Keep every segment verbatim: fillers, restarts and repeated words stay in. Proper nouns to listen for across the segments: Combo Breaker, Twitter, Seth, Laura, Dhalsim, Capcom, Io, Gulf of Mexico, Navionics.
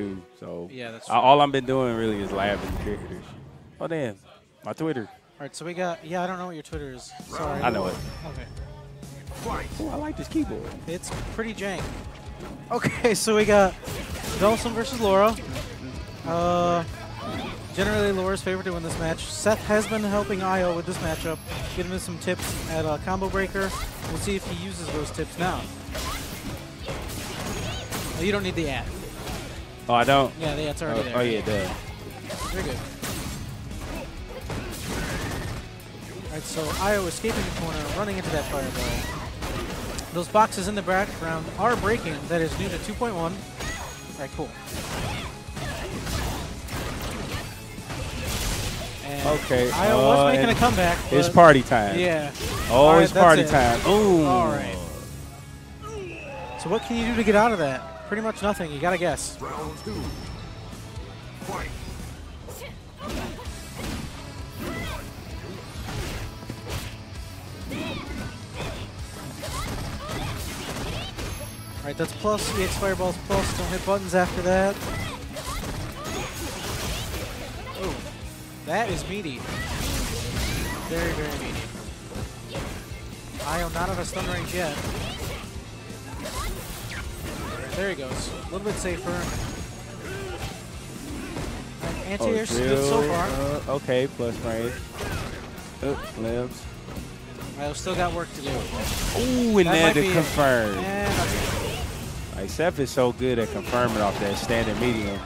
too. So yeah, that's true. All I've been doing really is laughing at cricketers. Oh damn, my Twitter. All right, so we got. Yeah, I don't know what your Twitter is. Sorry. I know it. Okay. Oh, I like this keyboard. It's pretty jank. Okay, so we got Dhalsim versus Laura. Uh, generally, Laura's favorite to win this match. Seth has been helping Io with this matchup, giving him some tips at uh, Combo Breaker. We'll see if he uses those tips now. Oh, you don't need the ad. Oh, I don't? Yeah, the ad's already oh, there. Oh, yeah, duh. You're good. All right, so Io escaping the corner, running into that fireball. Those boxes in the background are breaking. That is new to two point one. All right, cool. And okay. I was uh, making a comeback. It's party time. Yeah. Oh, right, it's party it. time. Ooh. All right. So what can you do to get out of that? Pretty much nothing. You got to guess. Round two. Fight. Alright, that's plus, E X Fireballs plus, don't hit buttons after that. Oh, that is meaty. Very, very meaty. Io not out of stun range yet. There he goes, a little bit safer. Anti-air is good so far. Uh, okay, plus range. Oh, lives. I've still got work to do. Ooh, and that then to confirm. And like, Seth is so good at confirming off that standard medium.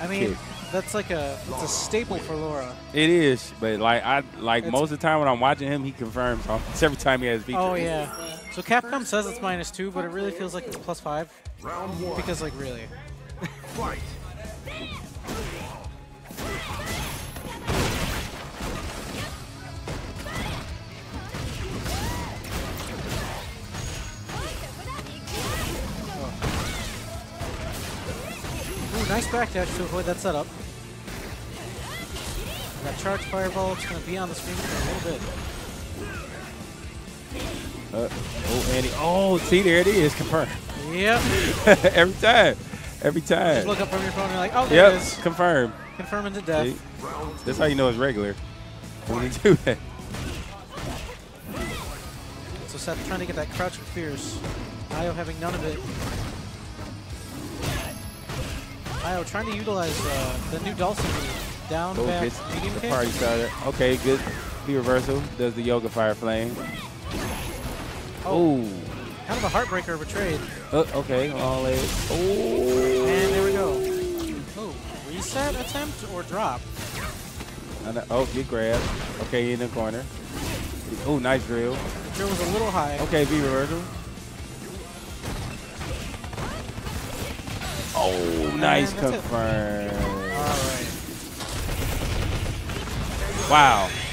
I mean, Kid. that's like a, it's a staple for Laura. It is, but like I like it's, most of the time when I'm watching him, he confirms off every time he has V. Oh yeah. So Capcom says it's minus two, but it really feels like it's plus five. Round one. Because like really. Fight. Nice backdash to avoid that setup. That charge fireball is going to be on the screen for a little bit. Uh, oh, Andy. Oh, see, there it is. Confirm. Yep. Every time. Every time. Just look up from your phone and you're like, oh, there yep. it is. Confirm. Confirming to death. See? That's how you know it's regular. When you do that. So Seth trying to get that crouching fierce. Io having none of it. Io trying to utilize uh, the new Dhalsim move. Down, oh, back, medium the kick. Party started. Okay, good. The reversal does the yoga fire flame. Oh. Kind of a heartbreaker of a trade. Uh, okay, all in. Oh. And there we go. Oh, reset attempt or drop? Oh, good grab. Okay, in the corner. Oh, nice drill. The drill was a little high. Okay, V reversal. Oh, nice confirm. All right. Wow.